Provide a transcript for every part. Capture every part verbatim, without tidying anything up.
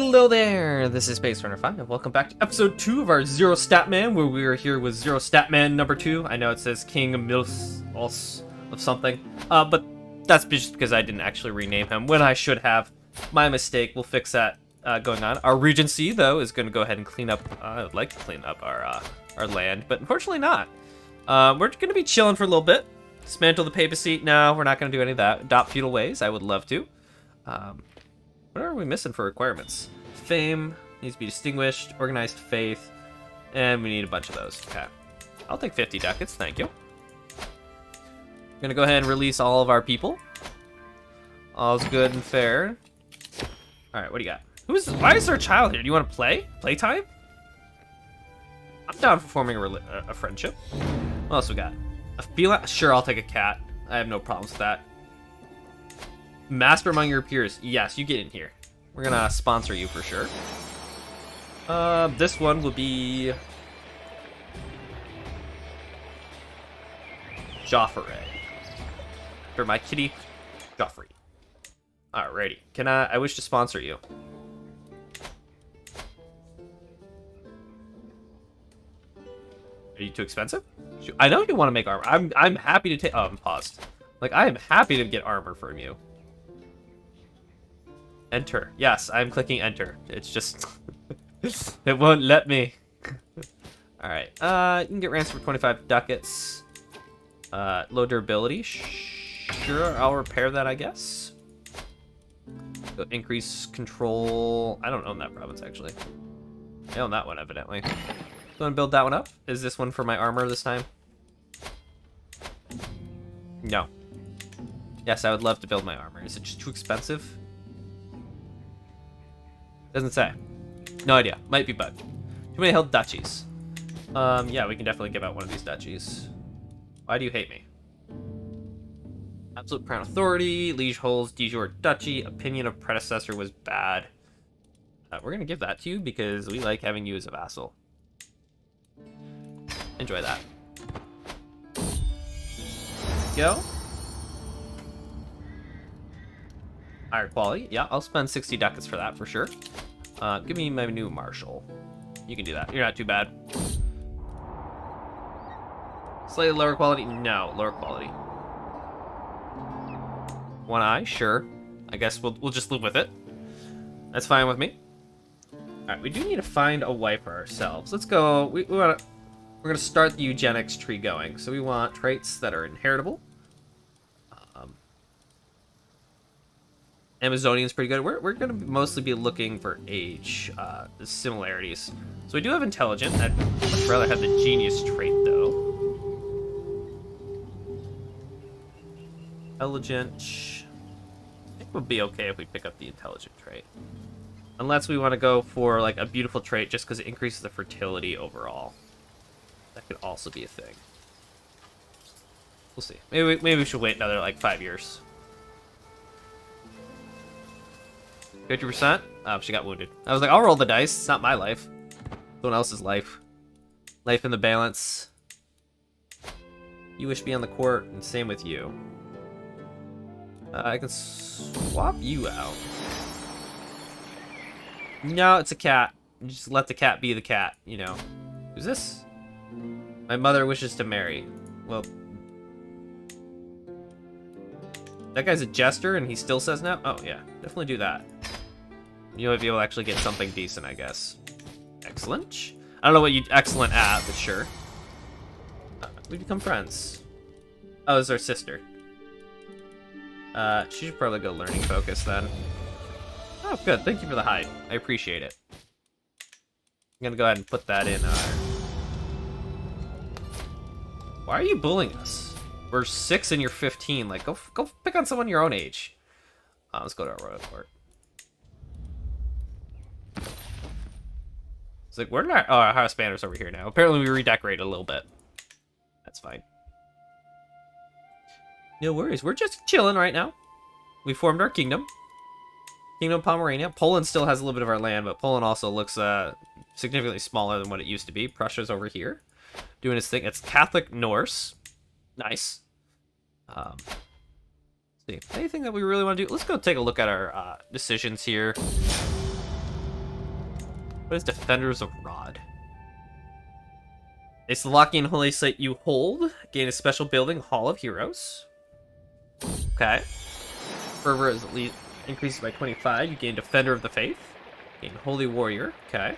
Hello there, this is Space Runner five, and welcome back to episode two of our Zero Statman, where we are here with Zero Statman number two. I know it says King Mils Os of something, uh, but that's just because I didn't actually rename him when I should have. My mistake, we'll fix that uh, going on. Our Regency, though, is going to go ahead and clean up, uh, I would like to clean up our, uh, our land, but unfortunately not. Uh, we're going to be chilling for a little bit. Dismantle the papacy, no, we're not going to do any of that. Adopt feudal ways, I would love to. Um... What are we missing for requirements? Fame needs to be distinguished, organized faith, and we need a bunch of those. Okay. I'll take fifty ducats, thank you. I'm gonna go ahead and release all of our people. All's good and fair. Alright, what do you got? Who's why is there a child here? Do you wanna play? Playtime? I'm down for forming a, a friendship. What else we got? A feline? Sure, I'll take a cat. I have no problems with that. Master among your peers. Yes, you get in here. We're gonna sponsor you for sure. Uh, this one will be Joffrey. For my kitty, Joffrey. Alrighty. Can I? I wish to sponsor you. Are you too expensive? I know you want to make armor. I'm. I'm happy to take. Oh, I'm paused. Like I am happy to get armor from you. Enter. Yes, I'm clicking enter. It's just... it won't let me. Alright. Uh, you can get ransom for twenty-five ducats. Uh, low durability. Sure, I'll repair that, I guess. So increase control... I don't own that province, actually. I own that one, evidently. So I'm gonna build that one up. Is this one for my armor this time? No. Yes, I would love to build my armor. Is it just too expensive? Doesn't say. No idea. Might be bugged. Too many held duchies. Um, yeah, we can definitely give out one of these duchies. Why do you hate me? Absolute crown authority, liege holds de jure duchy, opinion of predecessor was bad. Uh, we're gonna give that to you because we like having you as a vassal. Enjoy that. Go. Higher quality. Yeah, I'll spend sixty ducats for that for sure. Uh, give me my new marshal. You can do that. You're not too bad. Slightly lower quality? No, lower quality. One eye? Sure. I guess we'll, we'll just live with it. That's fine with me. Alright, we do need to find a wife for ourselves. Let's go. We, we wanna, we're going to start the eugenics tree going. So we want traits that are inheritable. Amazonian's pretty good. We're, we're going to mostly be looking for age uh, similarities. So we do have intelligent. I'd much rather have the genius trait, though. Intelligent. I think we'll be okay if we pick up the intelligent trait. Unless we want to go for like a beautiful trait just because it increases the fertility overall. That could also be a thing. We'll see. Maybe, maybe we should wait another like five years. fifty percent? Oh, she got wounded. I was like, I'll roll the dice. It's not my life. Someone else's life. Life in the balance. You wish to be on the court, and same with you. Uh, I can swap you out. No, it's a cat. Just let the cat be the cat, you know. Who's this? My mother wishes to marry. Well... that guy's a jester, and he still says no? Oh, yeah. Definitely do that. You might be able to actually get something decent, I guess. Excellent. I don't know what you'd excellent at, but sure. Uh, we become friends. Oh, it's our sister. Uh, she should probably go learning focus, then. Oh, good. Thank you for the hype. I appreciate it. I'm gonna go ahead and put that in our... Why are you bullying us? We're six and you're fifteen. Like, go go pick on someone your own age. Uh, let's go to our royal court. It's like, we're not. Oh, our house banner's over here now. Apparently, we redecorated a little bit. That's fine. No worries. We're just chilling right now. We formed our kingdom. Kingdom Pomerania. Poland still has a little bit of our land, but Poland also looks uh, significantly smaller than what it used to be. Prussia's over here doing its thing. It's Catholic Norse. Nice. Um, see, anything that we really want to do? Let's go take a look at our uh, decisions here. What is Defenders of Rod? It's the Slokian holy slate you hold. Gain a special building, Hall of Heroes. Okay. Fervor is at least increases by twenty-five. You gain Defender of the Faith. Gain Holy Warrior. Okay.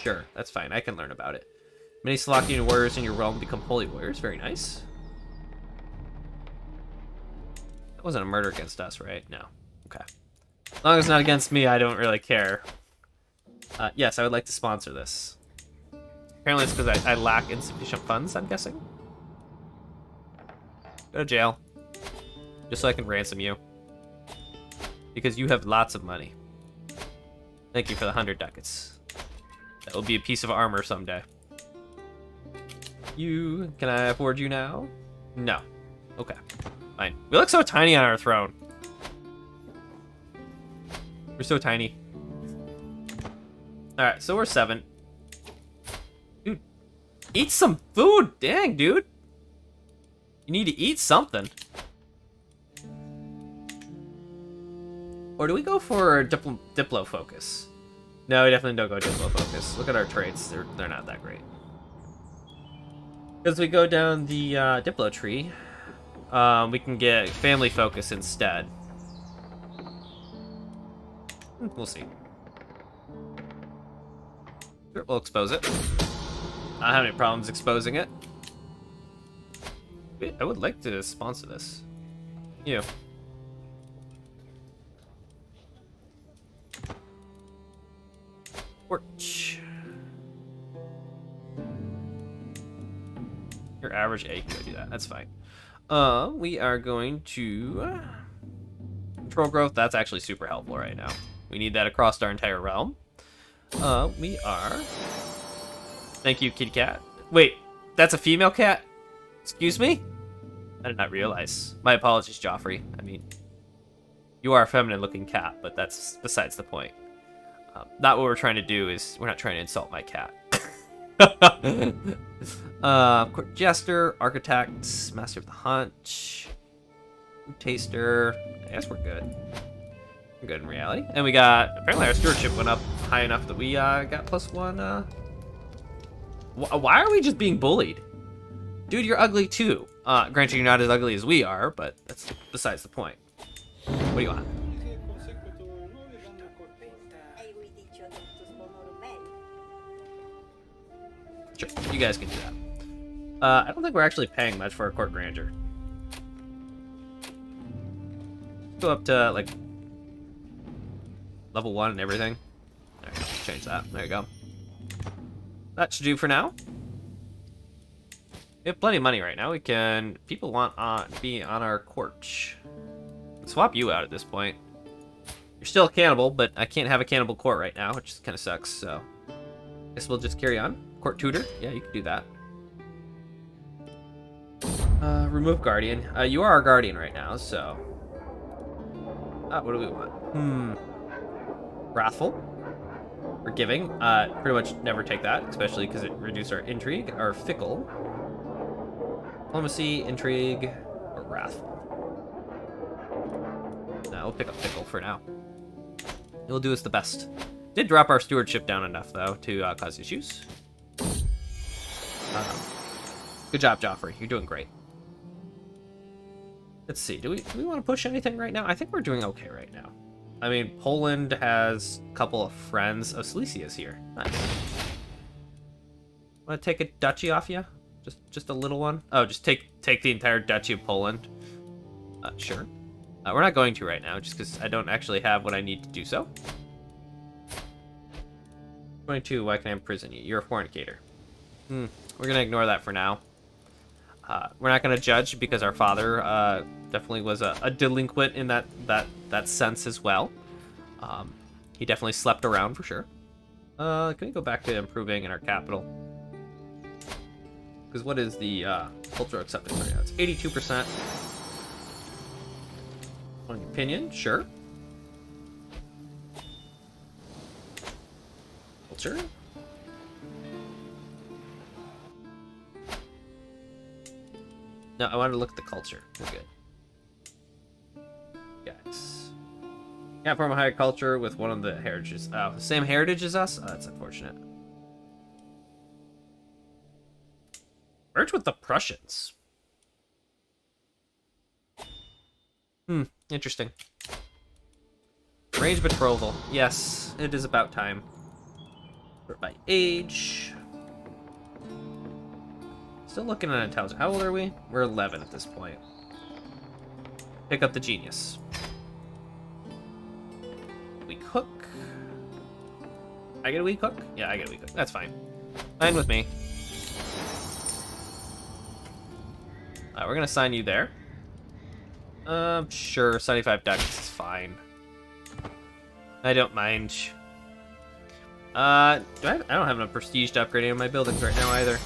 Sure, that's fine. I can learn about it. Many Slokian warriors in your realm become holy warriors. Very nice. That wasn't a murder against us, right? No. Okay. As long as it's not against me, I don't really care. Uh, yes, I would like to sponsor this. Apparently it's because I, I lack insufficient funds, I'm guessing. Go to jail. Just so I can ransom you. Because you have lots of money. Thank you for the hundred ducats. That will be a piece of armor someday. You... Can I afford you now? No. Okay. Fine. We look so tiny on our throne. We're so tiny. Alright, so we're seven. Dude. Eat some food! Dang, dude! You need to eat something. Or do we go for Diplo, Diplo Focus? No, we definitely don't go Diplo Focus. Look at our traits. They're, they're not that great. Because we go down the uh, Diplo tree, um, we can get Family Focus instead. We'll see. We'll expose it. I don't have any problems exposing it. I would like to sponsor this. You. Porch. Your average A can do that. That's fine. Uh, we are going to control growth. That's actually super helpful right now. We need that across our entire realm. Uh, we are. Thank you, kitty cat. Wait, that's a female cat? Excuse me? I did not realize. My apologies, Joffrey. I mean, you are a feminine-looking cat, but that's besides the point. Um, not what we're trying to do is... We're not trying to insult my cat. uh, Court Jester, Architect, Master of the Hunt, Taster. I guess we're good. We're good in reality. And we got... Apparently our stewardship went up high enough that we uh, got plus one. Uh... Why are we just being bullied? Dude, you're ugly too. Uh, granted, you're not as ugly as we are, but that's besides the point. What do you want? Sure, you guys can do that. Uh, I don't think we're actually paying much for our court grandeur. Go up to, like, level one and everything. All right, change that. There you go. That should do for now. We have plenty of money right now. We can... People want to be on our court. Swap you out at this point. You're still a cannibal, but I can't have a cannibal court right now, which kind of sucks, so... Guess we'll just carry on. Court tutor? Yeah, you can do that. Uh, remove guardian. Uh, you are our guardian right now, so... Uh, what do we want? Hmm. Wrathful. Forgiving. Uh, pretty much never take that, especially because it reduces our intrigue. Our fickle. Diplomacy, intrigue, or wrathful. No, we'll pick up fickle for now. It'll do us the best. Did drop our stewardship down enough though to uh, cause issues. Uh, good job, Joffrey. You're doing great. Let's see. Do we do we want to push anything right now? I think we're doing okay right now. I mean, Poland has a couple of friends. Oh, Silesia's here. Nice. Want to take a duchy off you? Just, just a little one. Oh, just take, take the entire Duchy of Poland. Uh, sure. Uh, we're not going to right now, just because I don't actually have what I need to do so. twenty-two. Why can I imprison you? You're a fornicator. Hmm. We're gonna ignore that for now. Uh, we're not gonna judge because our father uh, definitely was a, a delinquent in that that that sense as well. Um, he definitely slept around for sure. Uh, can we go back to improving in our capital? Because what is the uh, cultural acceptance right now? It's eighty-two percent. On opinion, sure. Culture. No, I wanted to look at the culture. We're good. Yes. Can't form a higher culture with one of the heritages. Oh, the same heritage as us? Oh, that's unfortunate. Merge with the Prussians. Hmm, interesting. Arranged betrothal. Yes, it is about time. Sort by age. Still looking at intelligence. How old are we? We're eleven at this point. Pick up the genius. Weak hook. I get a weak hook? Yeah, I get a weak hook. That's fine. Fine with me. Uh, we're going to sign you there. Um, uh, sure, seventy-five ducats is fine. I don't mind. Uh, do I, have, I don't have enough prestige to upgrade any of my buildings right now either.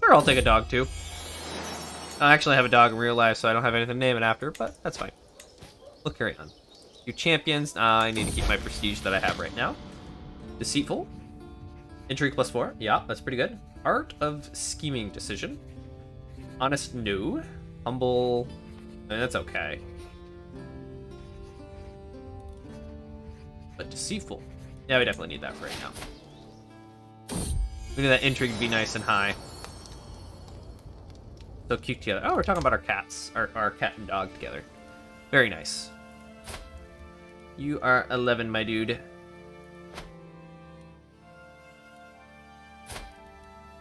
Sure, I'll take a dog too. I actually have a dog in real life, so I don't have anything to name it after, but that's fine. We'll carry on. Your champions. Uh, I need to keep my prestige that I have right now. Deceitful. Intrigue plus four. Yeah, that's pretty good. Art of scheming decision. Honest, no. Humble. I mean, that's okay. But deceitful. Yeah, we definitely need that for right now. We need that intrigue to be nice and high. So cute together. Oh, we're talking about our cats. Our, our cat and dog together. Very nice. You are eleven, my dude.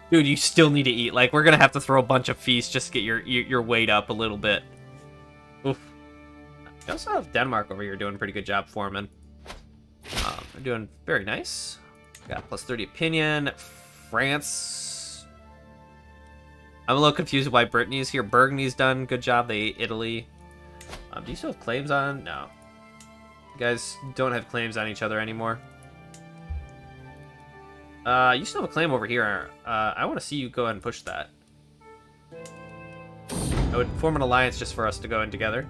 Dude, you still need to eat. Like, we're gonna have to throw a bunch of feasts just to get your your, your weight up a little bit. Oof. I also have Denmark over here doing a pretty good job forming. Um, we're doing very nice. Got plus thirty opinion. France. I'm a little confused why Brittany's here. Burgundy's done good job. They ate Italy. Um, do you still have claims on? No. You guys don't have claims on each other anymore. Uh, you still have a claim over here. Uh, I want to see you go ahead and push that. I would form an alliance just for us to go in together.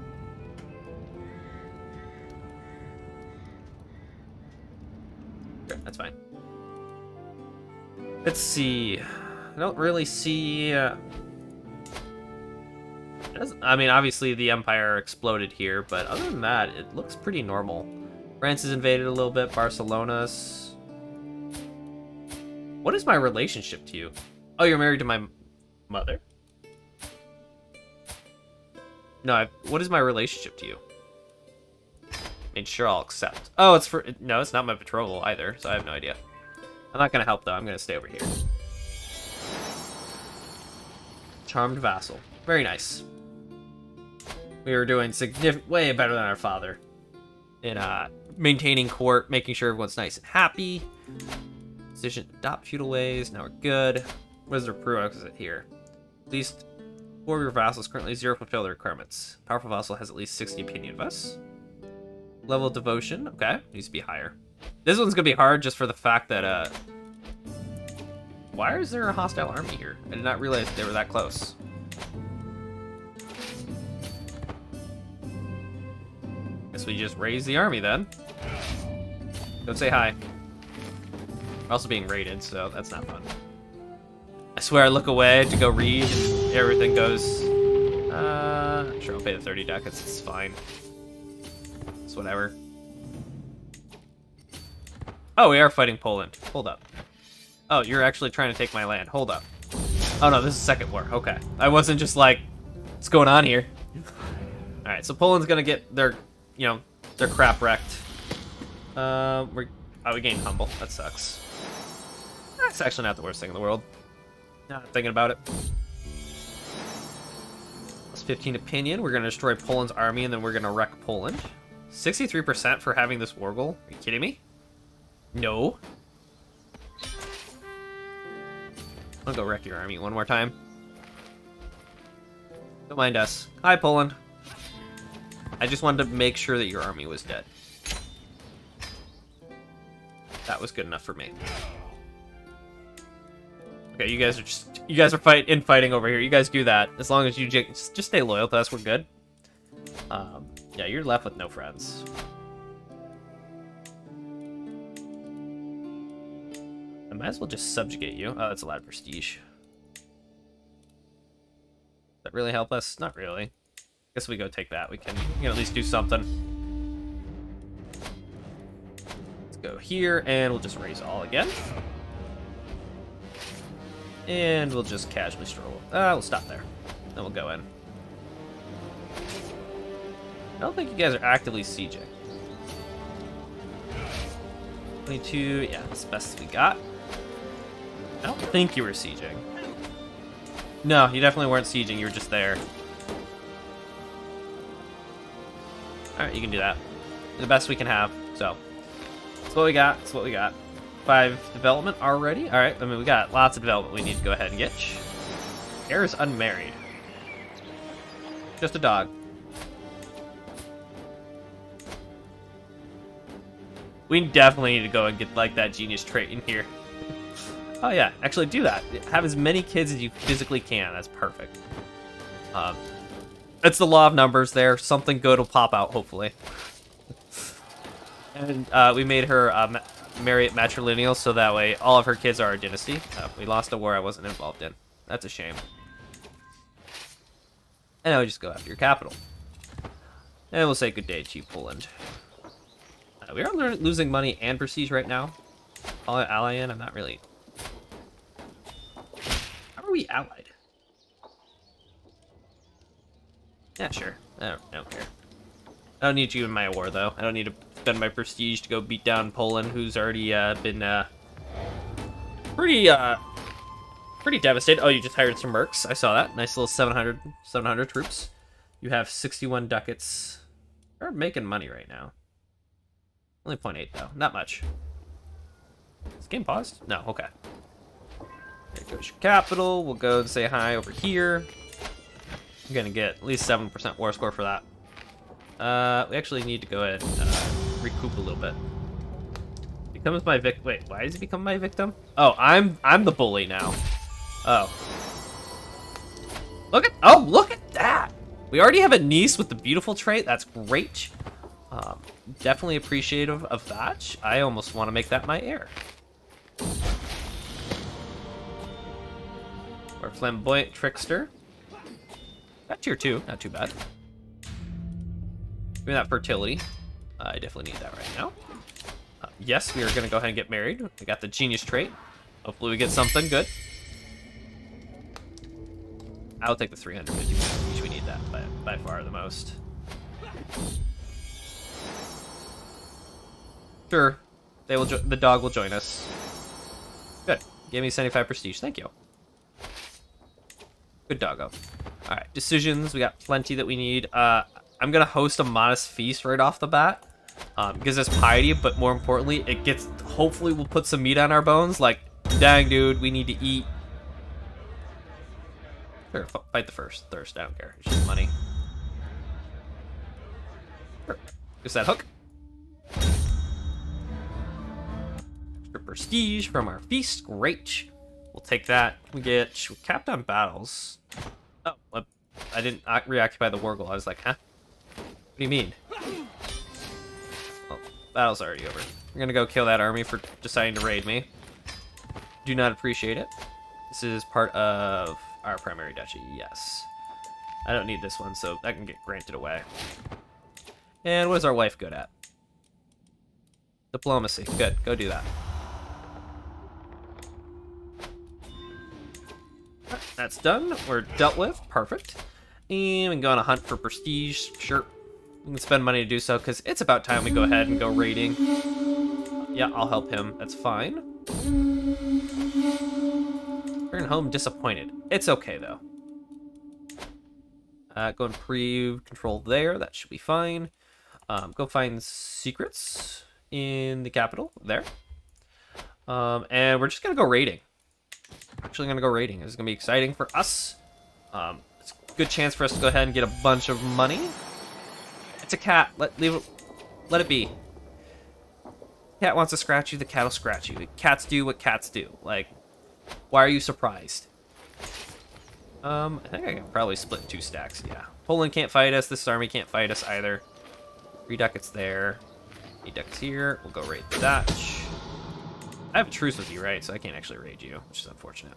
Sure, that's fine. Let's see. I don't really see... Uh... I mean, obviously the Empire exploded here, but other than that, it looks pretty normal. France is invaded a little bit. Barcelona's... What is my relationship to you? Oh, you're married to my mother? No, I've, what is my relationship to you? I mean, sure, I'll accept. Oh, it's for... No, it's not my betrothal either, so I have no idea. I'm not going to help, though. I'm going to stay over here. Charmed vassal. Very nice. We were doing significant, way better than our father. In uh, maintaining court, making sure everyone's nice and happy. Decision adopt feudal ways. Now we're good. What is the prerequisite here? At least four of your vassals currently zero fulfill the requirements. Powerful vassal has at least sixty opinion of us. Level of devotion. Okay, needs to be higher. This one's gonna be hard just for the fact that uh, why is there a hostile army here? I did not realize they were that close. Guess we just raise the army then. Don't say hi. We're also being raided, so that's not fun. I swear I look away to go read, and everything goes... Uh, sure, I'll pay the thirty ducats, it's fine. It's whatever. Oh, we are fighting Poland. Hold up. Oh, you're actually trying to take my land. Hold up. Oh no, this is Second War, okay. I wasn't just like, what's going on here? Alright, so Poland's gonna get their, you know, their crap wrecked. Uh, we're, oh, we gained humble, that sucks. That's actually not the worst thing in the world. Not thinking about it. Plus fifteen opinion. We're going to destroy Poland's army, and then we're going to wreck Poland. sixty-three percent for having this war goal? Are you kidding me? No. I'll go wreck your army one more time. Don't mind us. Hi, Poland. I just wanted to make sure that your army was dead. That was good enough for me. Okay, you guys are just, you guys are fight infighting over here. You guys do that. As long as you just, just stay loyal to us, we're good. Um, yeah, you're left with no friends. I might as well just subjugate you. Oh, that's a lot of prestige. that really help us? Not really. Guess we go take that. We can, you know, at least do something. Let's go here, and we'll just raise all again. And we'll just casually stroll. Uh, we'll stop there. Then we'll go in. I don't think you guys are actively sieging. twenty-two, yeah, that's the best we got. I don't think you were sieging. No, you definitely weren't sieging, you were just there. Alright, you can do that. The best we can have, so. That's what we got, that's what we got. Five development already? Alright, I mean, we got lots of development we need to go ahead and get. Air's unmarried. Just a dog. We definitely need to go and get, like, that genius trait in here. Oh, yeah. Actually, do that. Have as many kids as you physically can. That's perfect. Um, it's the law of numbers there. Something good will pop out, hopefully. And uh, we made her uh, ma marry at matrilineal, so that way all of her kids are our dynasty. Uh, we lost a war I wasn't involved in. That's a shame. And now we just go after your capital. And we'll say good day, Chief Poland. We are losing money and prestige right now. Allied, I'm not really. How are we allied? Yeah, sure. I don't, I don't care. I don't need you in my war, though. I don't need to spend my prestige to go beat down Poland, who's already uh, been uh, pretty uh, pretty devastated. Oh, you just hired some mercs. I saw that. Nice little seven hundred, seven hundred troops. You have sixty-one ducats. We're making money right now. Only zero point eight, though. Not much. Is game paused? No, okay. There goes your capital. We'll go and say hi over here. I'm going to get at least seven percent war score for that. Uh, we actually need to go ahead and uh, recoup a little bit. Becomes my victim. Wait, why does he become my victim? Oh, I'm I'm the bully now. Oh. Look at... Oh, look at that! We already have a niece with the beautiful trait. That's great. Um, definitely appreciative of that. I almost want to make that my heir. Or flamboyant trickster. Got tier two, not too bad. Give me that fertility. Uh, I definitely need that right now. Uh, yes, we are going to go ahead and get married. We got the genius trait. Hopefully we get something good. I'll take the three hundred fifty because we need that by, by far the most. Sure, they will. The dog will join us. Good. Gave me seventy-five prestige. Thank you. Good doggo. All right, decisions. We got plenty that we need. Uh, I'm gonna host a modest feast right off the bat. Um, gives us piety, but more importantly, it gets. Hopefully, we'll put some meat on our bones. Like, dang, dude, we need to eat. Sure, fight the first thirst. I don't care. It's just money. Sure. Is that hook? Prestige from our feast. Great. We'll take that. We get we're capped on battles. Oh, I didn't reoccupy the wargle. I was like, huh? What do you mean? Well, battle's already over. We're gonna go kill that army for deciding to raid me. Do not appreciate it. This is part of our primary duchy. Yes. I don't need this one, so that can get granted away. And what is our wife good at? Diplomacy. Good. Go do that. That's done. We're dealt with. Perfect. And we can go on a hunt for prestige. Sure. We can spend money to do so, because it's about time we go ahead and go raiding. Yeah, I'll help him. That's fine. Return home disappointed. It's okay, though. Uh, go and pre-control there. That should be fine. Um, go find secrets in the capital. There. Um, and we're just going to go raiding. Actually gonna go raiding. It's gonna be exciting for us. Um, it's a good chance for us to go ahead and get a bunch of money. It's a cat. Let leave it. Let it be. Cat wants to scratch you. The cat'll scratch you. Cats do what cats do. Like, why are you surprised? Um, I think I can probably split two stacks. Yeah. Poland can't fight us. This army can't fight us either. Three ducats there. Eight ducats here. We'll go raid that. I have a truce with you, right? So I can't actually raid you, which is unfortunate.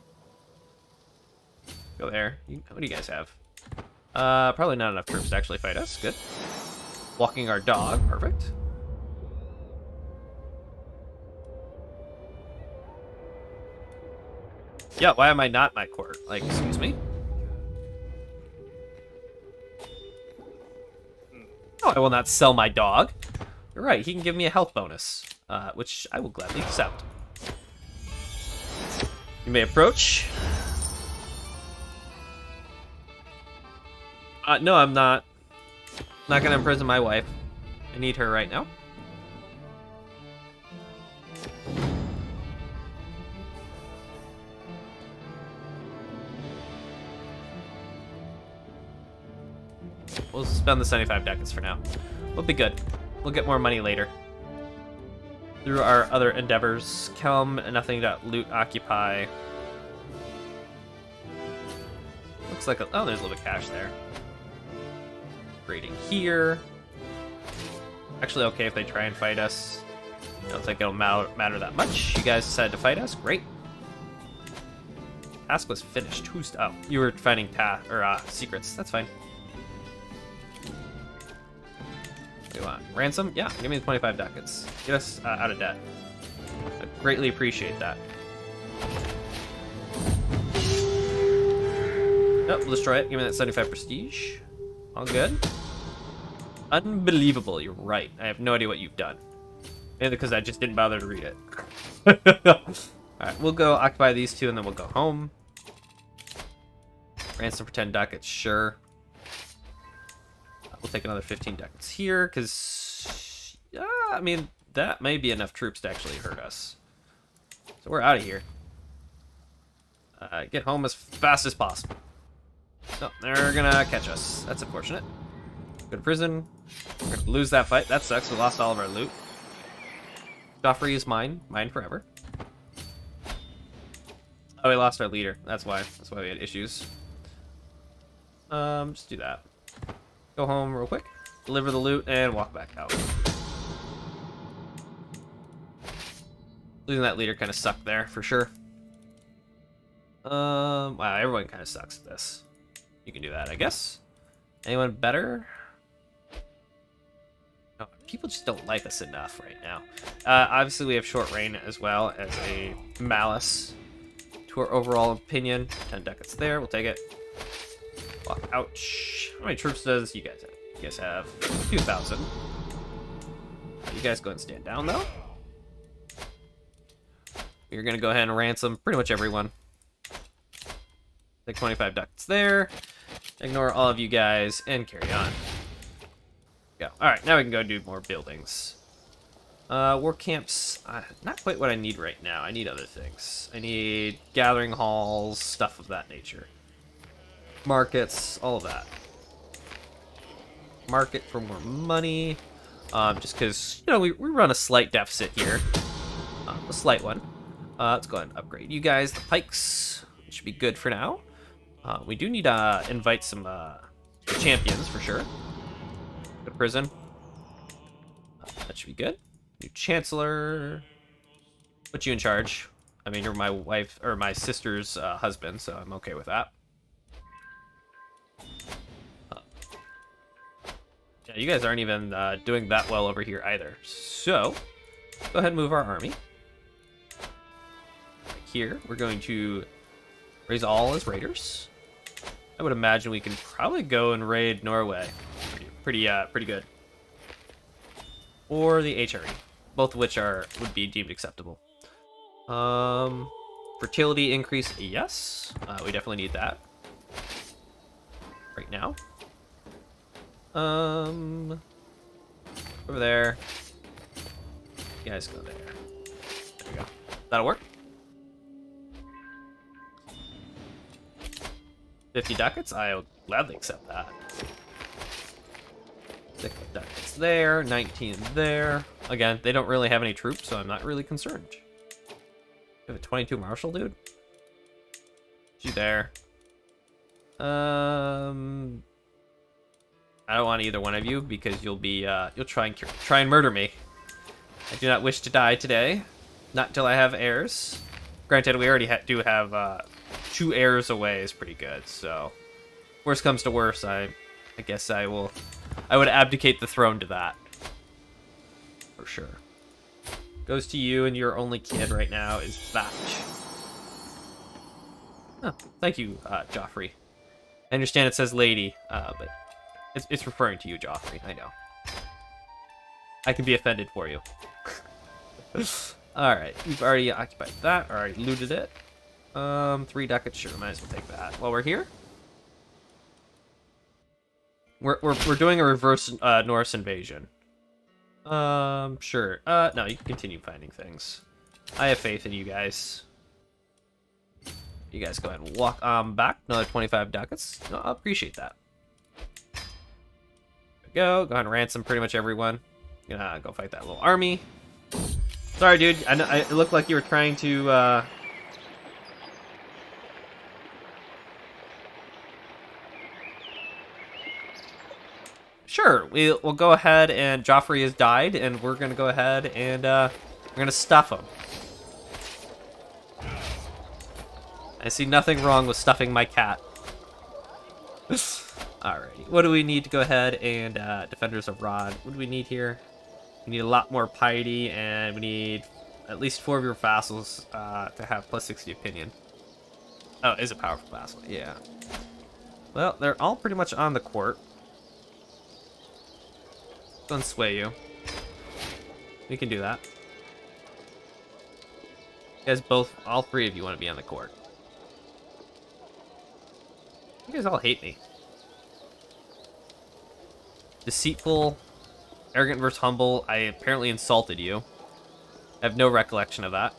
Go there. You, what do you guys have? Uh, probably not enough troops to actually fight us. Good. Walking our dog. Perfect. Yeah, why am I not in my court? Like, excuse me? No, I will not sell my dog. You're right, he can give me a health bonus, uh, which I will gladly accept. You may approach. Uh, no, I'm not. I'm not gonna imprison my wife. I need her right now. We'll spend the seventy-five ducats for now. We'll be good. We'll get more money later. Through our other endeavors. Kelm, nothing to loot, occupy. Looks like a... Oh, there's a little bit of cash there. Raiding here. Actually, okay if they try and fight us. I don't think it'll matter that much. You guys decided to fight us. Great. Task was finished. Who's... Oh, you were finding ta or uh, secrets. That's fine. You want ransom? Yeah, give me the twenty-five ducats. Get us uh, out of debt. I greatly appreciate that. Nope, we'll destroy it. Give me that seventy-five prestige. All good. Unbelievable, you're right. I have no idea what you've done. Mainly because I just didn't bother to read it. Alright, we'll go occupy these two and then we'll go home. Ransom for ten ducats, sure. We'll take another fifteen ducats here, because, yeah, I mean, that may be enough troops to actually hurt us. So we're out of here. Uh, get home as fast as possible. No, they're going to catch us. That's unfortunate. Go to prison. We're going to lose that fight. That sucks. We lost all of our loot. Joffrey is mine. Mine forever. Oh, we lost our leader. That's why. That's why we had issues. Um, just do that. Go home real quick, deliver the loot, and walk back out. Losing that leader kind of sucked there, for sure. Um, wow, everyone kind of sucks at this. You can do that, I guess. Anyone better? No, people just don't like us enough right now. Uh, obviously, we have short reign as well as a malice to our overall opinion. ten ducats there, we'll take it. Ouch. How many troops does you guys have? You guys have two thousand. You guys go ahead and stand down, though. You're going to go ahead and ransom pretty much everyone. Take twenty-five ducats there. Ignore all of you guys and carry on. Go. Alright, now we can go do more buildings. Uh, war camps, uh, not quite what I need right now. I need other things. I need gathering halls, stuff of that nature. Markets, all of that. Market for more money. Um, just because, you know, we, we run a slight deficit here. Uh, a slight one. Uh, let's go ahead and upgrade you guys. The pikes should be good for now. Uh, we do need to uh, invite some uh, champions for sure. Go to prison. Uh, that should be good. New chancellor. Put you in charge. I mean, you're my wife, or my sister's uh, husband, so I'm okay with that. Yeah, you guys aren't even uh, doing that well over here either. So, go ahead and move our army. Here, we're going to raise all as raiders. I would imagine we can probably go and raid Norway. Pretty, pretty, uh, pretty good. Or the H R E, both of which are would be deemed acceptable. Um, fertility increase, yes. Uh, we definitely need that right now. Um, over there. You guys go there. There we go. That'll work. fifty ducats? I'll gladly accept that. six ducats there, nineteen there. Again, they don't really have any troops, so I'm not really concerned. We have a twenty-two marshal, dude. You there. Um... I don't want either one of you because you'll be uh, you'll try and cure, try and murder me. I do not wish to die today, not till I have heirs. Granted, we already ha do have uh, two heirs away is pretty good, so worst comes to worst, I, I guess I will, I would abdicate the throne to that, for sure. Goes to you, and your only kid right now is Batch. Oh, thank you, uh, Joffrey. I understand it says lady, uh, but it's, it's referring to you, Joffrey. I know. I can be offended for you. Alright, we've already occupied that. Alright, looted it. Um, three ducats, sure, might as well take that. While we're here, we're, we're, we're doing a reverse uh, Norse invasion. Um, sure. Uh, no, you can continue finding things. I have faith in you guys. You guys go ahead and walk um, back. Another twenty-five ducats. No, I appreciate that. There we go. Go ahead and ransom pretty much everyone. Gonna go fight that little army. Sorry, dude. I know, it looked like you were trying to... Uh... Sure, we'll, we'll go ahead and... Joffrey has died, and we're gonna go ahead and uh, we're gonna stuff him. I see nothing wrong with stuffing my cat. Alrighty, what do we need to go ahead and uh, Defenders of Rod? What do we need here? We need a lot more piety, and we need at least four of your vassals uh, to have plus sixty opinion. Oh, it is a powerful vassal, yeah. Well, they're all pretty much on the court. Don't sway you. We can do that. You guys both, all three of you want to be on the court. You guys all hate me. Deceitful, arrogant versus humble. I apparently insulted you. I have no recollection of that.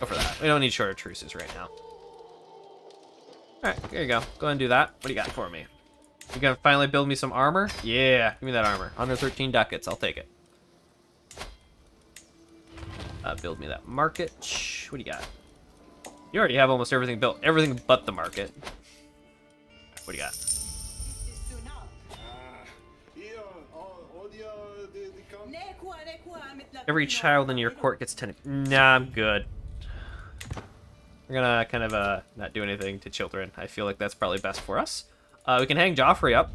Go for that. We don't need shorter truces right now. Alright, there you go. Go ahead and do that. What do you got for me? You gonna finally build me some armor? Yeah, give me that armor. one hundred thirteen ducats, I'll take it. Uh, build me that market. What do you got? You already have almost everything built. Everything but the market. What do you got? Every child in your court gets ten. Nah, I'm good. We're gonna kind of uh, not do anything to children. I feel like that's probably best for us. Uh, we can hang Joffrey up.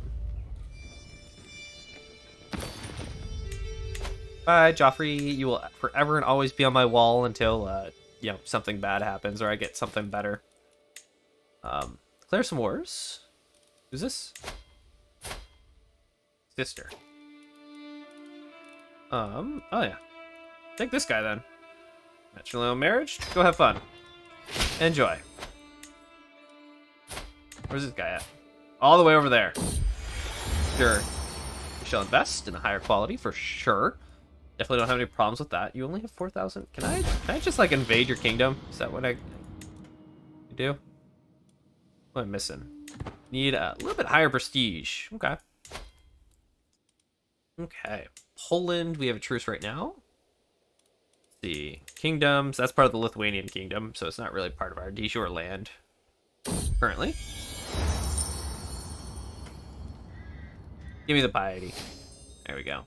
Bye, Joffrey. You will forever and always be on my wall until uh, you know, something bad happens or I get something better. Um, declare some wars. Who's this? Sister. Um. Oh yeah. Take this guy then. Matrimonial marriage. Go have fun. Enjoy. Where's this guy at? All the way over there. Sure. We shall invest in a higher quality for sure. Definitely don't have any problems with that. You only have four thousand. Can I, can I just like invade your kingdom? Is that what I do? What am I missing? Need a little bit higher prestige. Okay. Okay. Poland, we have a truce right now. Let's see. Kingdoms. That's part of the Lithuanian kingdom, so it's not really part of our de jure land currently. Give me the piety. There we go.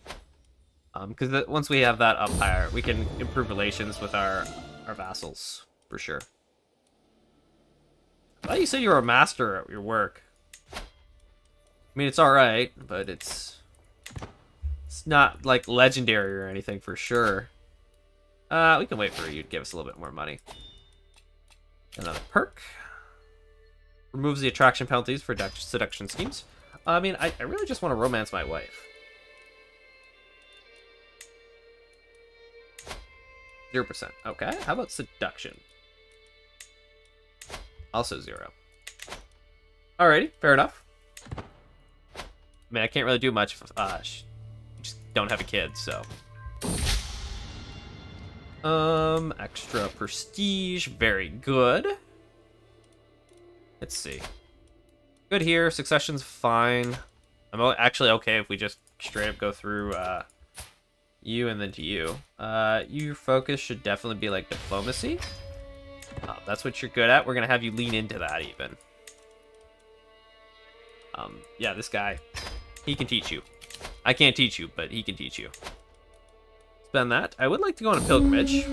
Um, because once we have that up higher, we can improve relations with our our vassals for sure. I thought you said you were a master at your work. I mean, it's all right, but it's it's not like legendary or anything for sure. Uh, we can wait for you to give us a little bit more money. Another perk removes the attraction penalties for seduction schemes. I mean, I, I really just want to romance my wife. Zero percent. Okay, how about seduction? Also zero. Alrighty, fair enough. I mean, I can't really do much. If, uh, I just don't have a kid, so. Um, extra prestige. Very good. Let's see. Good here. Succession's fine. I'm actually okay if we just straight up go through uh, you and then to you. Uh, your focus should definitely be like diplomacy. Uh, that's what you're good at. We're going to have you lean into that even. Um, yeah, this guy, he can teach you. I can't teach you, but he can teach you. Spend that. I would like to go on a pilgrimage.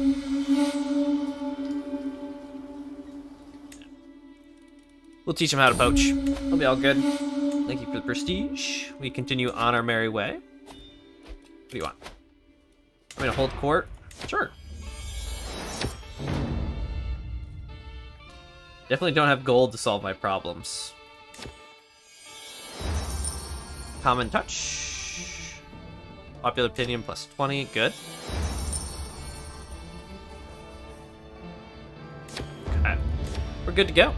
We'll teach him how to poach. It'll be all good. Thank you for the prestige. We continue on our merry way. What do you want? I'm gonna hold court. Sure. Definitely don't have gold to solve my problems. Common touch. Popular opinion plus twenty. Good. Okay. We're good to go.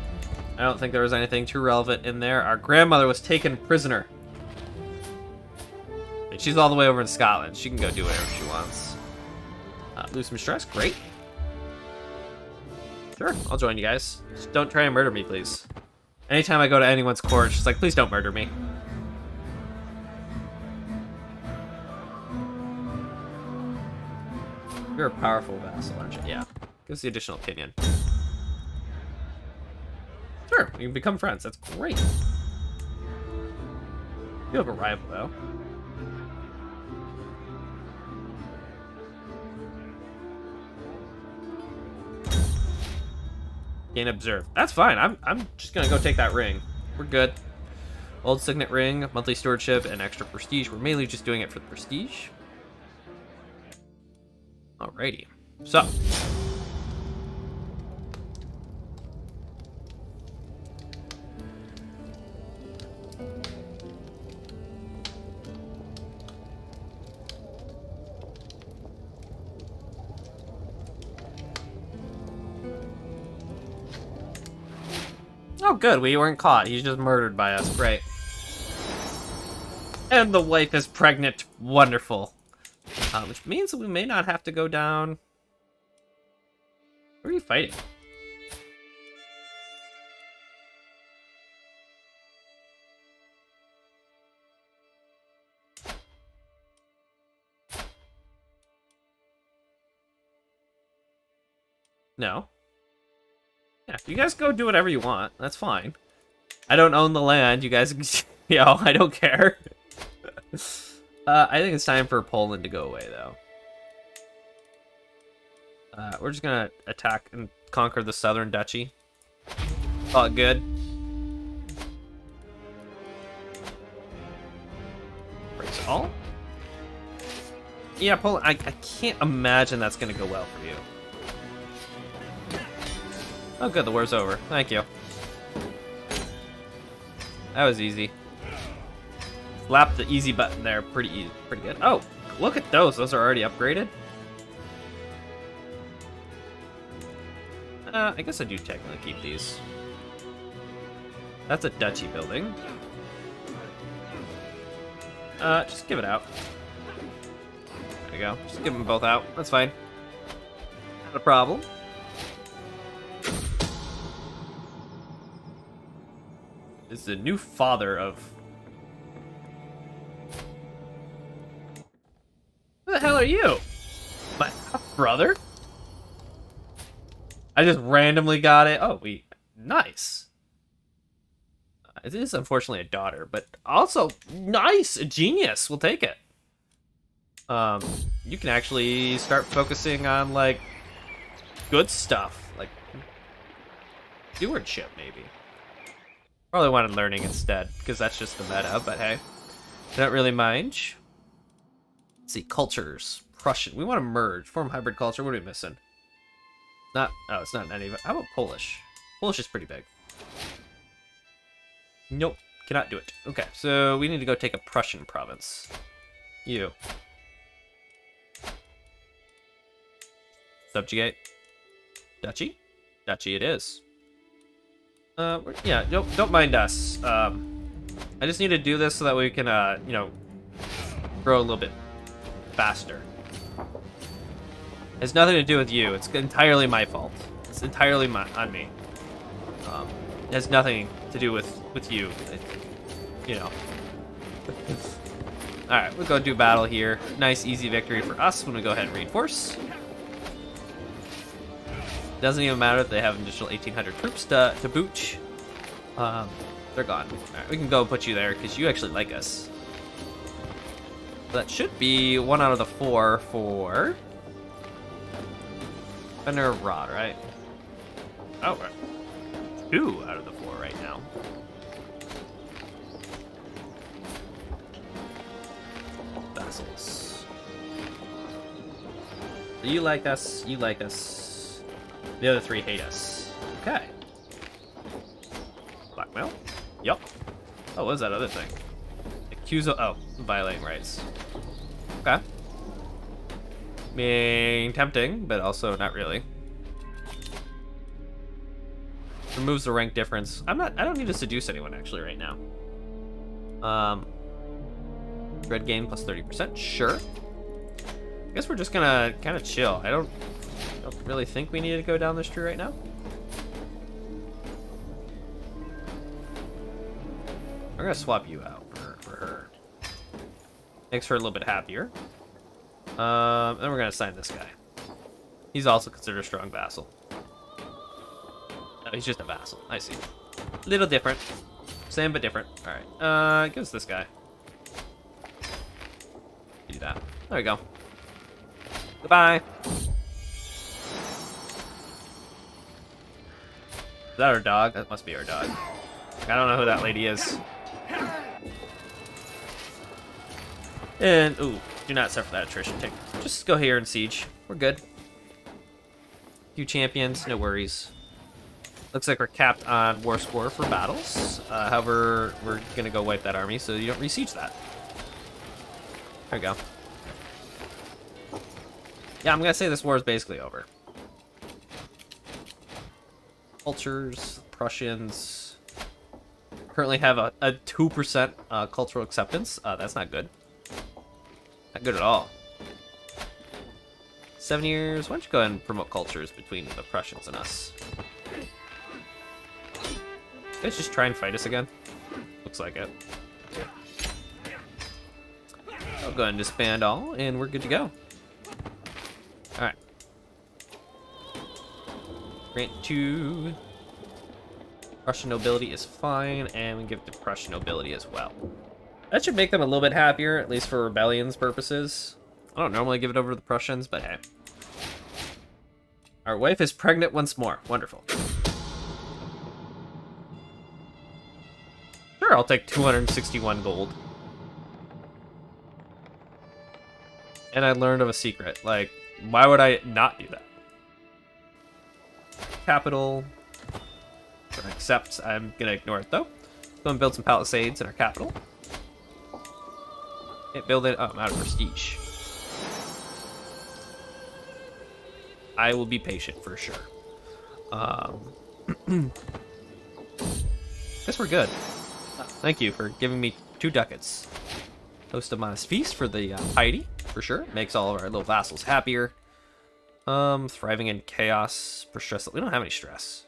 I don't think there was anything too relevant in there. Our grandmother was taken prisoner. And she's all the way over in Scotland. She can go do whatever she wants. Uh, lose some stress. Great. Sure, I'll join you guys. Just don't try and murder me, please. Anytime I go to anyone's court, she's like, please don't murder me. You're a powerful vassal, aren't you? Yeah. Gives the additional opinion. Sure, we can become friends. That's great. You have a rival, though. Gain observe. That's fine. I'm I'm just gonna go take that ring. We're good. Old signet ring, monthly stewardship, and extra prestige. We're mainly just doing it for the prestige. Alrighty. So. Oh, good. We weren't caught. He's just murdered by us. Great. And the wife is pregnant. Wonderful. Uh, which means we may not have to go down. Who are you fighting? No. Yeah, you guys go do whatever you want. That's fine. I don't own the land. You guys, you know, I don't care. uh, I think it's time for Poland to go away, though. Uh, we're just gonna attack and conquer the Southern Duchy. Oh, good. Breaks all. Yeah, Poland. I, I can't imagine that's gonna go well for you. Oh good, the war's over. Thank you. That was easy. Slap the easy button there. Pretty easy. Pretty good. Oh, look at those. Those are already upgraded. Uh, I guess I do technically keep these. That's a duchy building. Uh, just give it out. There you go. Just give them both out. That's fine. Not a problem. Is the new father of... Who the hell are you? My brother? I just randomly got it. Oh, we... Nice. It is unfortunately a daughter, but also nice. A genius. We'll take it. Um, you can actually start focusing on, like, good stuff. Like, stewardship, maybe. Probably wanted learning instead, because that's just the meta, but hey. I don't really mind. Let's see, cultures. Prussian. We want to merge. Form hybrid culture. What are we missing? Not oh, it's not any of it. How about Polish? Polish is pretty big. Nope. Cannot do it. Okay, so we need to go take a Prussian province. You. Subjugate. Duchy? Duchy it is. Uh, yeah, don't, don't mind us. Um, I just need to do this so that we can, uh, you know, grow a little bit faster. It has nothing to do with you. It's entirely my fault. It's entirely my, on me. Um, it has nothing to do with, with you. It, you know. Alright, we'll go do battle here. Nice, easy victory for us when we go ahead and reinforce. Doesn't even matter if they have an additional eighteen hundred troops to, to boot. Um, they're gone. All right, we can go put you there because you actually like us. That should be one out of the four for... Defender of Rod, right? Oh, right. Two out of the four right now. Vassals. You like us, you like us. The other three hate us. Okay. Blackmail? Yup. Oh, what was that other thing? Accuse of, oh, violating rights. Okay. Being tempting, but also not really. Removes the rank difference. I'm not, I don't need to seduce anyone actually right now. Um, red gain plus thirty percent, sure. I guess we're just gonna kind of chill. I don't, I don't really think we need to go down this tree right now. We're gonna swap you out for, for her. Makes her a little bit happier. Um, then we're gonna sign this guy. He's also considered a strong vassal. Oh, he's just a vassal. I see. Little different. Same but different. All right. Uh, give us this guy. Do that. There we go. Goodbye. Is that our dog? That must be our dog. I don't know who that lady is. And ooh. Do not suffer that attrition. Take, just go here and siege. We're good. Few champions, no worries. Looks like we're capped on war score for battles. Uh, however, we're gonna go wipe that army so you don't re-siege that. There we go. Yeah, I'm gonna say this war is basically over. Cultures, Prussians. Currently have a, a two percent uh, cultural acceptance. Uh, that's not good. Not good at all. Seven years. Why don't you go ahead and promote cultures between the Prussians and us? You guys just try and fight us again? Looks like it. I'll go ahead and disband all, and we're good to go. Alright. Grant two. Prussian nobility is fine, and we give the Prussian nobility as well. That should make them a little bit happier, at least for rebellions purposes. I don't normally give it over to the Prussians, but hey. Our wife is pregnant once more. Wonderful. Sure, I'll take two hundred sixty-one gold. And I learned of a secret. Like, why would I not do that? Capital. Except I'm going to ignore it, though. Go and build some palisades in our capital. Build it up. I'm out of prestige. I will be patient for sure. Um, guess we're good. Thank you for giving me two ducats. Host a modest feast for the uh, Heidi for sure. Makes all of our little vassals happier. Um, thriving in chaos for stress. We don't have any stress.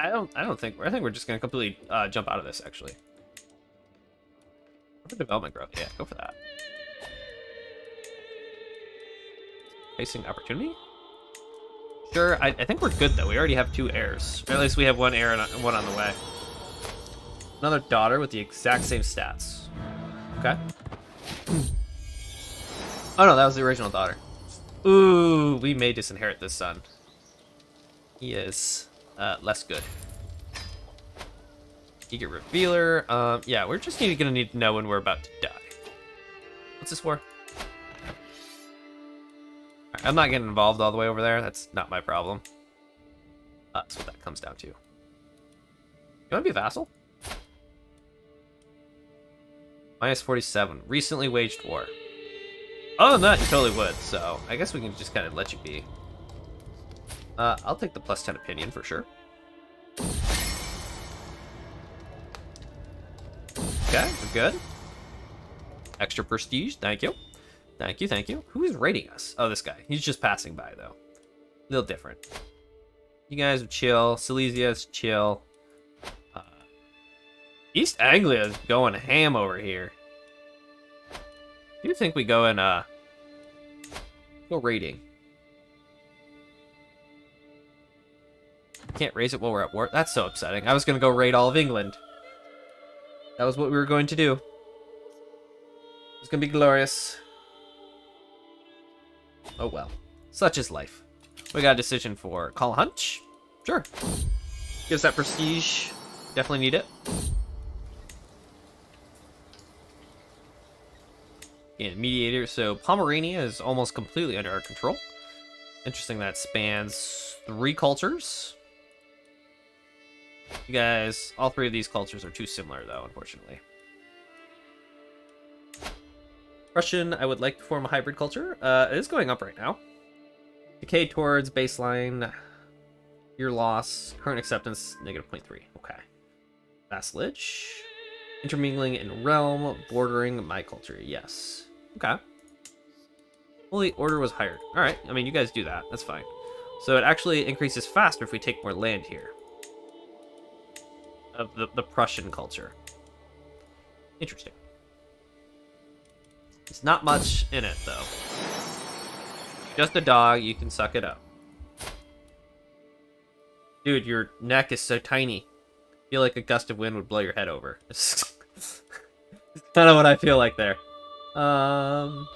I don't. I don't think. I think we're just gonna completely uh, jump out of this actually. Development growth, yeah, go for that. Facing opportunity? Sure, I, I think we're good though. We already have two heirs. Or at least we have one heir and one on the way. Another daughter with the exact same stats. Okay. Oh no, that was the original daughter. Ooh, we may disinherit this son. He is uh, less good. Eager Revealer. Um, yeah, we're just gonna need to know when we're about to die. What's this for? Right, I'm not getting involved all the way over there. That's not my problem. Uh, that's what that comes down to. You want to be a vassal? Minus forty-seven. Recently waged war. Other than that, you totally would. So I guess we can just kind of let you be. Uh, I'll take the plus ten opinion for sure. Okay, we're good. Extra prestige, thank you. Thank you, thank you. Who is raiding us? Oh, this guy. He's just passing by, though. A little different. You guys are chill. Silesia's chill. Uh, East Anglia's going ham over here. Do you think we go and, uh... go raiding? Can't raise it while we're at war. That's so upsetting. I was gonna go raid all of England. That was what we were going to do. It's going to be glorious. Oh well. Such is life. We got a decision for Call Hunch. Sure. Gives that prestige. Definitely need it. And Mediator, so Pomerania is almost completely under our control. Interesting that spans three cultures. You guys, all three of these cultures are too similar though, unfortunately. Russian, I would like to form a hybrid culture. Uh, it is going up right now. Decay towards baseline. Your loss. Current acceptance, negative zero point three. Okay. Vassalage. Intermingling in realm, bordering my culture. Yes. Okay. Holy Order was hired. Alright, I mean, you guys do that. That's fine. So it actually increases faster if we take more land here. Of the, the Prussian culture. Interesting. It's not much in it, though. Just a dog, you can suck it up. Dude, your neck is so tiny. I feel like a gust of wind would blow your head over. It's kind of what I feel like there. Um,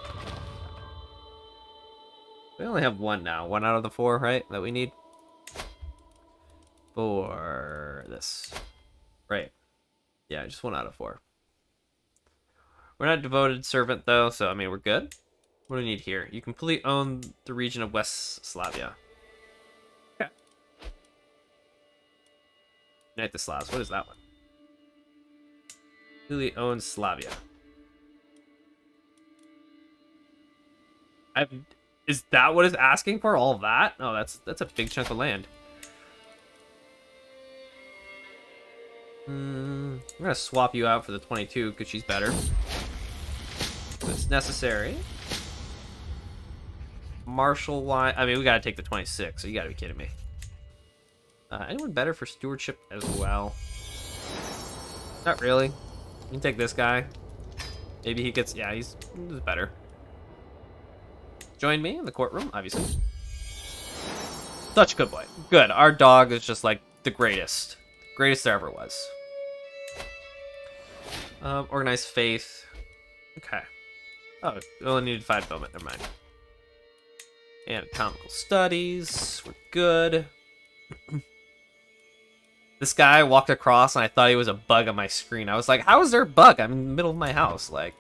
we only have one now. One out of the four, right? That we need for this. Right. Yeah, just one out of four. We're not devoted servant, though, so, I mean, we're good. What do we need here? You completely own the region of West Slavia. Okay. Unite the Slavs. What is that one? Completely own Slavia. I've, is that what it's asking for? All that? Oh, that's, that's a big chunk of land. Mm, I'm going to swap you out for the twenty-two because she's better. It's necessary. Martial line. I mean, we got to take the twenty-six, so you got to be kidding me. Uh, anyone better for stewardship as well? Not really. You can take this guy. Maybe he gets... Yeah, he's, he's better. Join me in the courtroom, obviously. Such a good boy. Good. Our dog is just like the greatest. The greatest there ever was. Um, organized faith. Okay. Oh, we only needed five filament. Never mind. Anatomical studies. We're good. This guy walked across and I thought he was a bug on my screen. I was like, how is there a bug? I'm in the middle of my house. Like,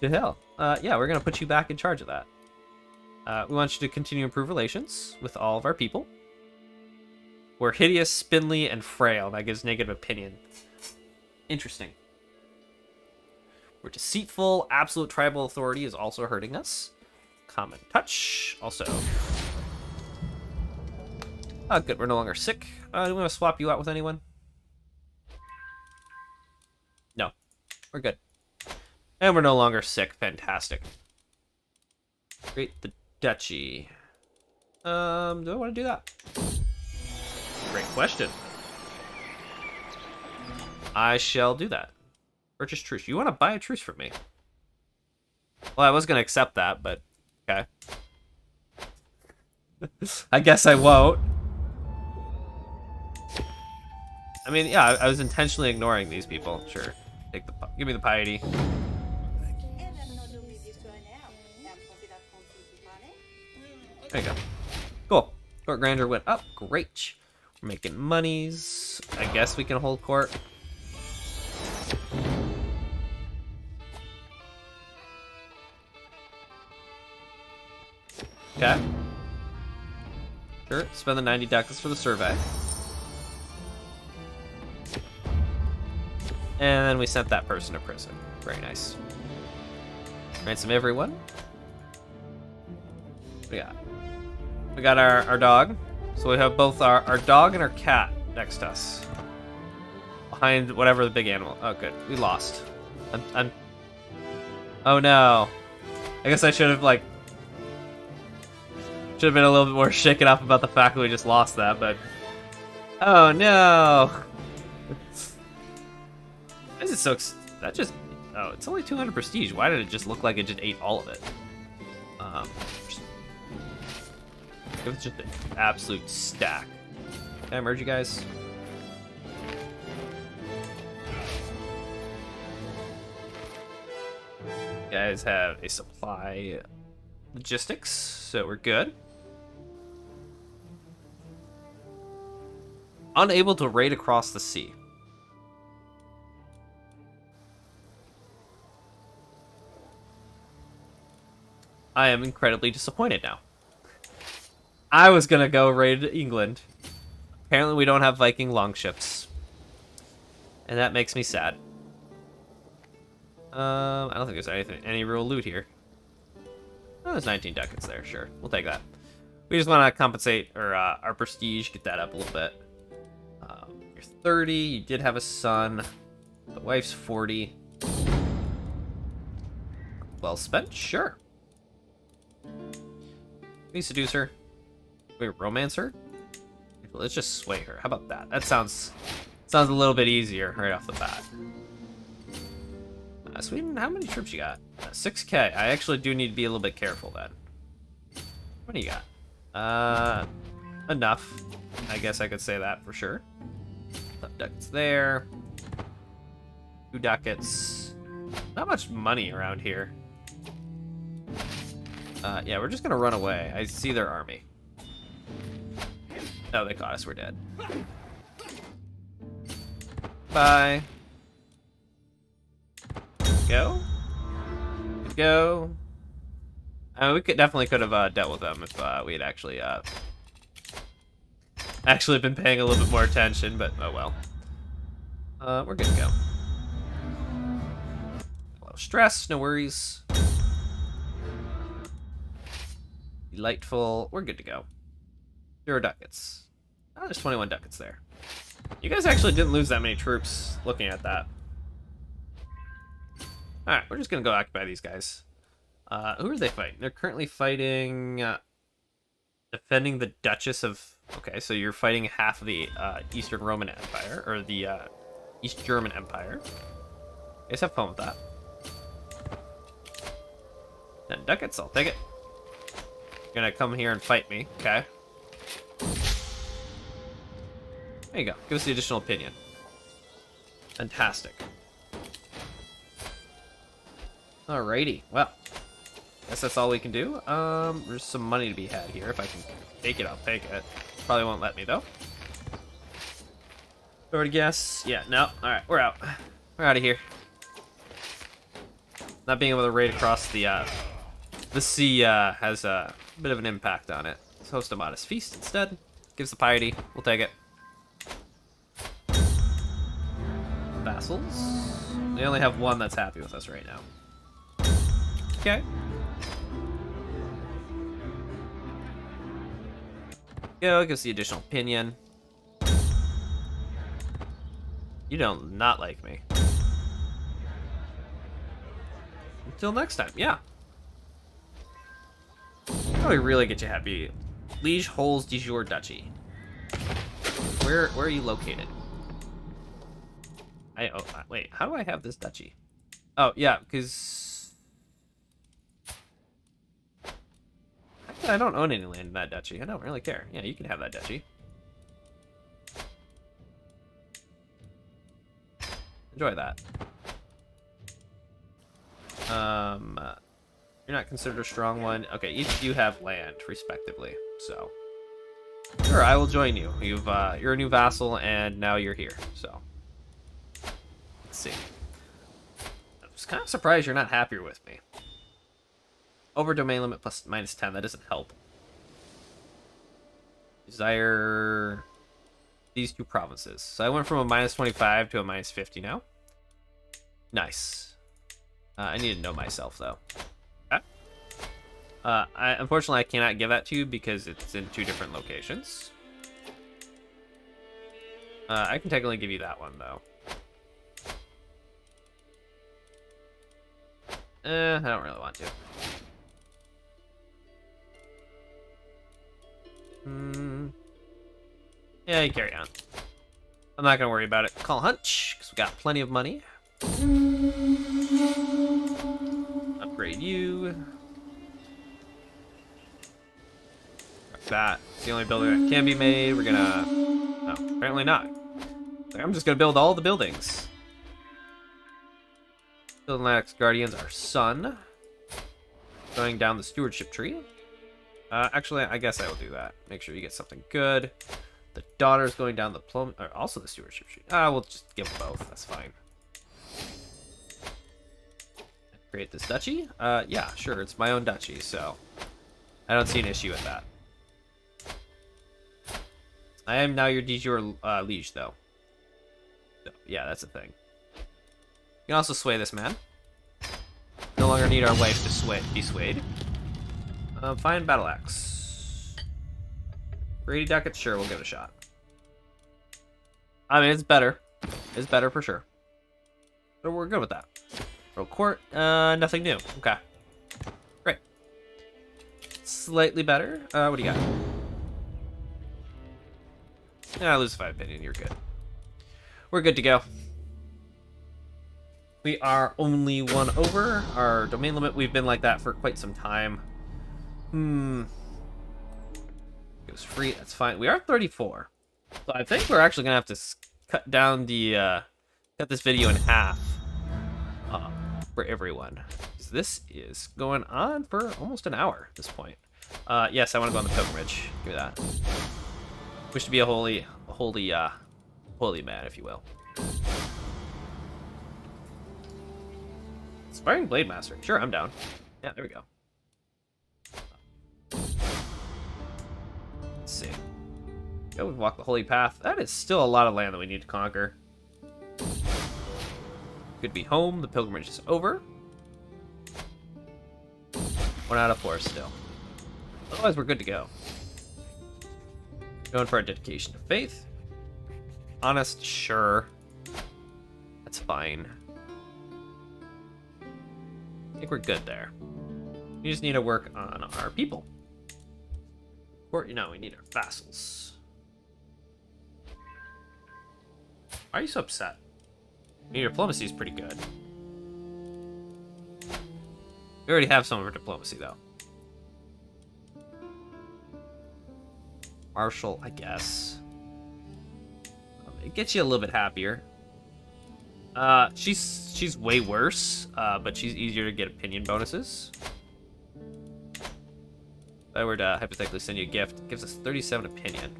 the hell. Uh, yeah, we're going to put you back in charge of that. Uh, we want you to continue to improve relations with all of our people. We're hideous, spindly, and frail. That gives negative opinion. Interesting. We're deceitful. Absolute tribal authority is also hurting us. Common touch, also. Oh, good, we're no longer sick. Uh, do we want to swap you out with anyone? No, we're good. And we're no longer sick, fantastic. Create the duchy. Um, do I want to do that? Great question. I shall do that. Purchase truce. You want to buy a truce from me? Well, I was going to accept that, but... Okay. I guess I won't. I mean, yeah, I, I was intentionally ignoring these people. Sure. Take the, give me the piety. There you go. Cool. Court grandeur went up. Great. We're making monies. I guess we can hold court. Okay. Sure, spend the ninety ducats for the survey. And we sent that person to prison. Very nice. Ransom everyone. What do we got? We got our, our dog. So we have both our, our dog and our cat next to us. Behind whatever the big animal. Oh, good. We lost. I'm, I'm... Oh, no. I guess I should have, like... Should have been a little bit more shaken up about the fact that we just lost that, but... Oh, no! Why is it so... Ex that just... Oh, it's only two hundred prestige. Why did it just look like it just ate all of it? Um, just, it was just an absolute stack. Can I merge you guys? You guys have a supply... Logistics, so we're good. unable to raid across the sea. I am incredibly disappointed now. I was gonna go raid England. Apparently we don't have Viking longships. And that makes me sad. Um, I don't think there's anything, any real loot here. Oh, there's nineteen ducats there, sure. We'll take that. We just want to compensate or uh, our prestige, get that up a little bit. Um, you're thirty, you did have a son. The wife's forty. Well spent, sure. We seduce her. We romance her? Let's just sway her. How about that? That sounds sounds a little bit easier right off the bat. Uh, Sweden, how many troops you got? Uh, six K. I actually do need to be a little bit careful then. What do you got? Uh, enough. I guess I could say that for sure. Ducats there. Two ducats. Not much money around here. Uh, yeah, we're just gonna run away. I see their army. Oh, they caught us. We're dead. Bye. Go. Go. Uh, we could definitely could have uh, dealt with them if uh, we had actually uh, actually been paying a little bit more attention. But oh well. Uh, we're good to go. A little stress, no worries. Delightful. We're good to go. Zero ducats. Oh, there's twenty-one ducats there. You guys actually didn't lose that many troops looking at that. Alright, we're just going to go occupy these guys. Uh, who are they fighting? They're currently fighting... Uh, defending the Duchess of... Okay, so you're fighting half of the uh, Eastern Roman Empire, or the uh, East German Empire. Guys, have fun with that. ten ducats, I'll take it. You're going to come here and fight me, okay? There you go. Give us the additional opinion. Fantastic. Alrighty. Well, I guess that's all we can do. Um, there's some money to be had here. If I can take it, I'll take it. Probably won't let me, though. Or to guess. Yeah, no. Alright, we're out. We're out of here. Not being able to raid across the, uh, the sea uh, has a bit of an impact on it. Let's host a modest feast instead. Gives the piety. We'll take it. Vassals. They only have one that's happy with us right now. Okay. Go, give us the additional opinion. You don't not like me. Until next time, yeah. How do we really get you happy? Liege holds de jure duchy. Where where are you located? I oh wait, how do I have this duchy? Oh yeah, because I don't own any land in that duchy. I don't really care. Yeah, you can have that duchy. Enjoy that. Um, you're not considered a strong one. Okay, each of you have land, respectively. So, sure, I will join you. You've uh, you're a new vassal, and now you're here. So. See. I'm just kind of surprised you're not happier with me. Over domain limit plus minus ten, that doesn't help. Desire these two provinces. So I went from a minus twenty-five to a minus fifty now. Nice. Uh, I need to know myself though. Okay. Uh, I, unfortunately, I cannot give that to you because it's in two different locations. Uh, I can technically give you that one though. Eh, I don't really want to. Hmm. Yeah, you carry on. I'm not going to worry about it. Call Hunch, because we got plenty of money. Upgrade you. That. It's the only building that can be made. We're going to... Oh, apparently not. I'm just going to build all the buildings. Atlantic's Guardians, our son. Going down the stewardship tree. Uh, actually, I guess I will do that. Make sure you get something good. The daughter is going down the plum, or also the stewardship sheet. Ah, we'll just give them both. That's fine. Create this duchy? Uh, yeah, sure. It's my own duchy, so I don't see an issue with that. I am now your de jure uh, liege, though. So, yeah, that's a thing. You can also sway this man. No longer need our wife to sway, be swayed. Uh, fine, battle axe. Brady Duckett, sure, we'll give it a shot. I mean, it's better. It's better for sure. But we're good with that. Royal Court, uh, nothing new. Okay. Great. Slightly better. Uh, what do you got? Yeah, I lose five opinion. You're good. We're good to go. We are only one over our domain limit. We've been like that for quite some time. Hmm. It was free. That's fine. We are thirty-four. So I think we're actually going to have to cut down the, uh, cut this video in half. Uh, for everyone. This is going on for almost an hour at this point. Uh, yes, I want to go on the pilgrimage. Give me that. Wish to be a holy, a holy, uh, holy man, if you will. Inspiring Blade Master. Sure, I'm down. Yeah, there we go. Let's see. Yeah, we walk the holy path. That is still a lot of land that we need to conquer. Could be home. The pilgrimage is over. One out of four still. Otherwise, we're good to go. Known for our dedication to faith. Honest, sure. That's fine. I think we're good there. We just need to work on our people. Or, you know, we need our vassals. Why are you so upset? I mean, your diplomacy is pretty good. We already have some of our diplomacy, though. Marshal, I guess. Um, it gets you a little bit happier. Uh, she's she's way worse, uh, but she's easier to get opinion bonuses. If I were to uh, hypothetically send you a gift, it gives us thirty-seven opinion.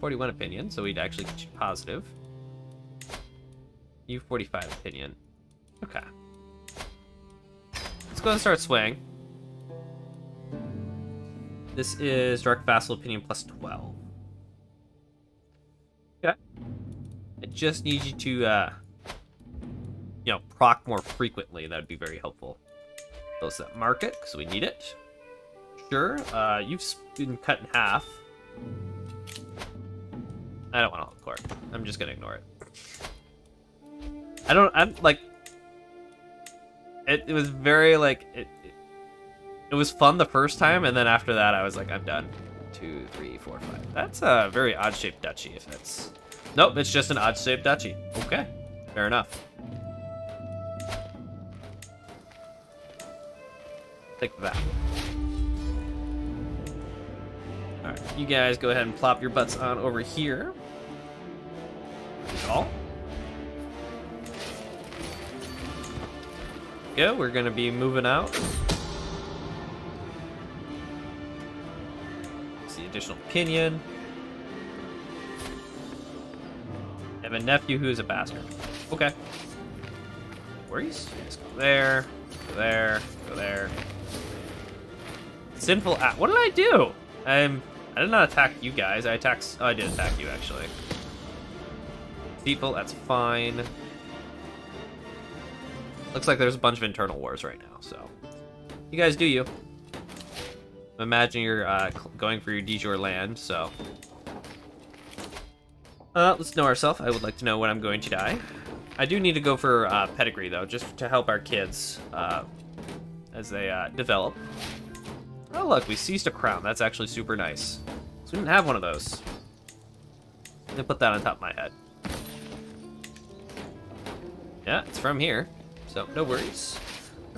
forty-one opinion, so we'd actually get you positive. You forty-five opinion. Okay. Let's go ahead and start swaying. This is direct vassal opinion plus twelve. Okay. I just need you to, uh, you know, proc more frequently. That would be very helpful. Close that market, because we need it. Sure. Uh, you've been cut in half. I don't want to hold court. I'm just going to ignore it. I don't, I'm like, it, it was very, like, it. It was fun the first time, and then after that, I was like, I'm done. Two, three, four, five. That's a very odd-shaped duchy, if that's... Nope, it's just an odd-shaped duchy. Okay, fair enough. Take that. Alright, you guys go ahead and plop your butts on over here. That's all. Go, we're gonna be moving out. Additional opinion. I have a nephew who is a bastard. Okay. Worries. Just go there. Go there. Go there. Sinful act. What did I do? I'm. I did not attack you guys. I attacked. Oh, I did attack you actually. People. That's fine. Looks like there's a bunch of internal wars right now. So, you guys do you. Imagine you're uh, going for your de jure land, so. Uh, let's know ourselves. I would like to know when I'm going to die. I do need to go for uh, pedigree, though, just to help our kids uh, as they uh, develop. Oh, look, we seized a crown. That's actually super nice. So we didn't have one of those. I'm gonna put that on top of my head. Yeah, it's from here, so no worries.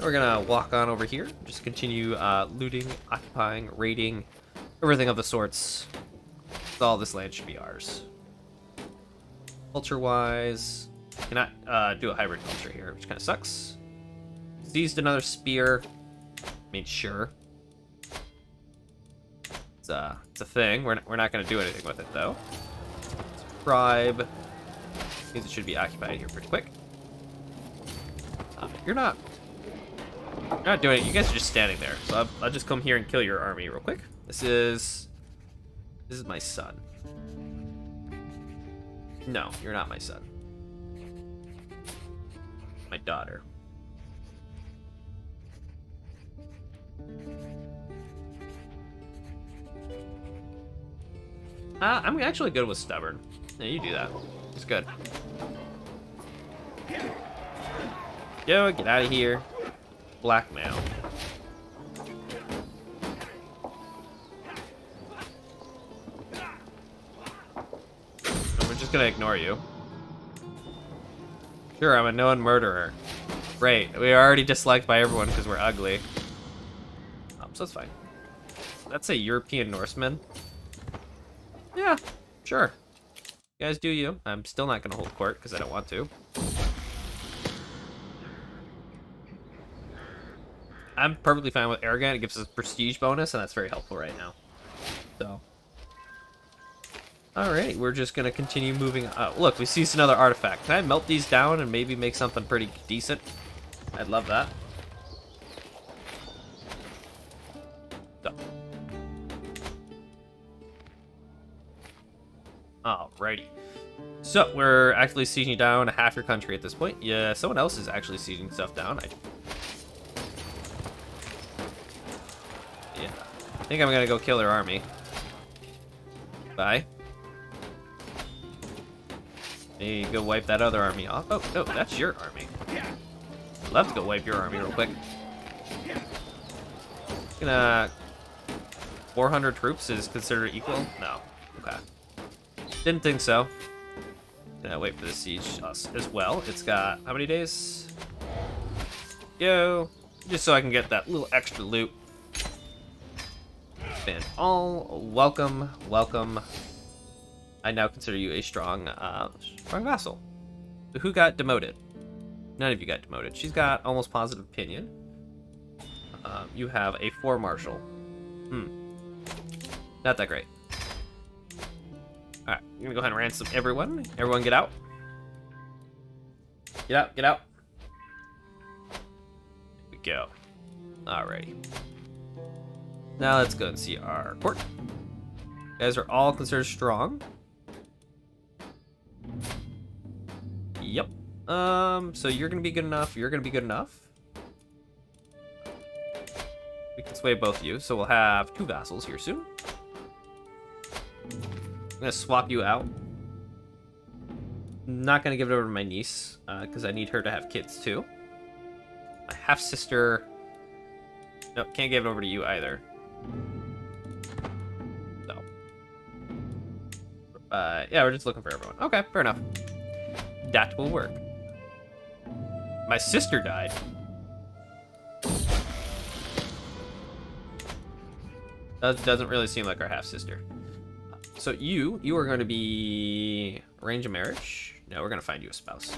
We're gonna walk on over here, just continue uh, looting, occupying, raiding, everything of the sorts. All this land should be ours. Culture-wise, cannot uh, do a hybrid culture here, which kind of sucks. Seized another spear. I mean, sure. It's a, it's a thing. We're not, we're not going to do anything with it, though. Subscribe. Means it should be occupied here pretty quick. Uh, you're not... You're not doing it. You guys are just standing there. So I'll, I'll just come here and kill your army real quick. This is... This is my son. No, you're not my son. My daughter. Uh, I'm actually good with stubborn. Yeah, you do that. It's good. Yo, get out of here. Blackmail. And we're just gonna ignore you. Sure, I'm a known murderer. Great. We are already disliked by everyone because we're ugly. Um, so it's fine. That's a European Norseman. Yeah, sure. You guys do you. I'm still not gonna hold court because I don't want to. I'm perfectly fine with arrogant. It gives us a prestige bonus, and that's very helpful right now. So, all right, we're just gonna continue moving. Uh, look, we seized another artifact. Can I melt these down and maybe make something pretty decent? I'd love that. So. Alrighty. So, we're actually sieging down half your country at this point. Yeah, someone else is actually sieging stuff down. I... Yeah. I think I'm gonna go kill their army. Bye. Maybe go wipe that other army off. Oh, no, that's your army. I'd love to go wipe your army real quick. Gonna... four hundred troops is considered equal? No. Okay. Didn't think so. Gonna wait for the siege us as well. It's got how many days? Yo, just so I can get that little extra loot. And all welcome, welcome. I now consider you a strong, uh, strong vassal. So who got demoted? None of you got demoted. She's got almost positive opinion. Um, you have a four marshal. Hmm. Not that great. Alright, I'm gonna go ahead and ransom everyone. Everyone get out. Get out, get out. There we go. Alrighty. Now let's go and see our court. You guys are all considered strong. Yep. Um, so you're gonna be good enough, you're gonna be good enough. We can sway both of you, so we'll have two vassals here soon. I'm gonna swap you out. I'm not gonna give it over to my niece because uh, I need her to have kids too. My half sister. Nope, can't give it over to you either. No. Uh, yeah, we're just looking for everyone. Okay, fair enough. That will work. My sister died. That doesn't really seem like our half sister. So you, you are going to be range of marriage. No, we're going to find you a spouse.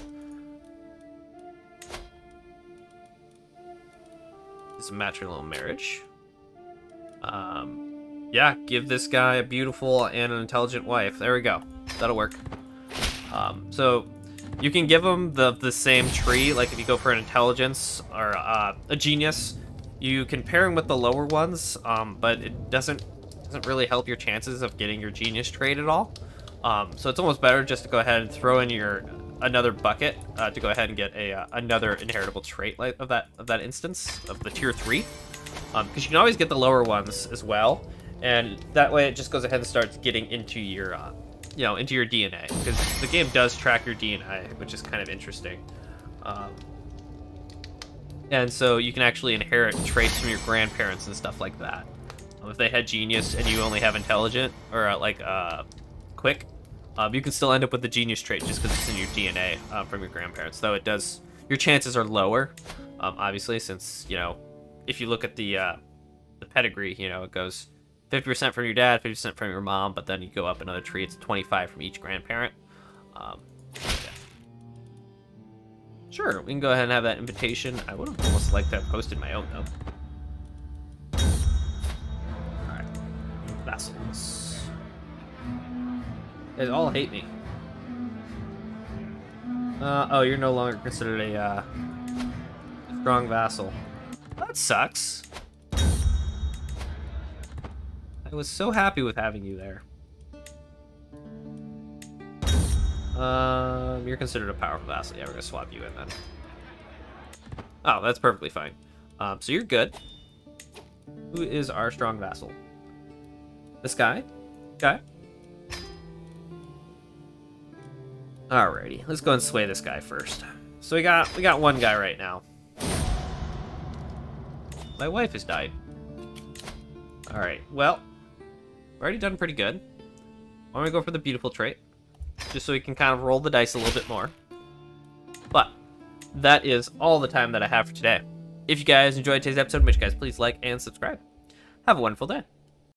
It's a matrimonial marriage. Um, yeah, give this guy a beautiful and an intelligent wife. There we go. That'll work. Um, so you can give him the, the same tree. Like if you go for an intelligence or uh, a genius, you can pair him with the lower ones, um, but it doesn't doesn't really help your chances of getting your genius trade at all. Um, so it's almost better just to go ahead and throw in your another bucket uh, to go ahead and get a uh, another inheritable trait like of that of that instance of the tier three, because um, you can always get the lower ones as well, and that way it just goes ahead and starts getting into your uh, you know into your D N A, because the game does track your D N A, which is kind of interesting. Um, and so you can actually inherit traits from your grandparents and stuff like that. If they had genius and you only have intelligent or uh, like uh, quick, um, you can still end up with the genius trait just because it's in your D N A uh, from your grandparents. Though it does, your chances are lower, um, obviously, since you know if you look at the uh, the pedigree, you know it goes fifty percent from your dad, fifty percent from your mom, but then you go up another tree, it's twenty-five from each grandparent. Um, yeah. Sure, we can go ahead and have that invitation. I would have almost liked to have posted my own though. vassals. They all hate me. Uh, oh, you're no longer considered a uh, strong vassal. That sucks. I was so happy with having you there. Um, you're considered a powerful vassal. Yeah, we're gonna swap you in then. Oh, that's perfectly fine. Um, so you're good. Who is our strong vassal? This guy? Guy? Alrighty, let's go and sway this guy first. So we got we got one guy right now. My wife has died. Alright, well, we've already done pretty good. Why don't we go for the beautiful trait? Just so we can kind of roll the dice a little bit more. But that is all the time that I have for today. If you guys enjoyed today's episode, make sure you guys please like and subscribe. Have a wonderful day.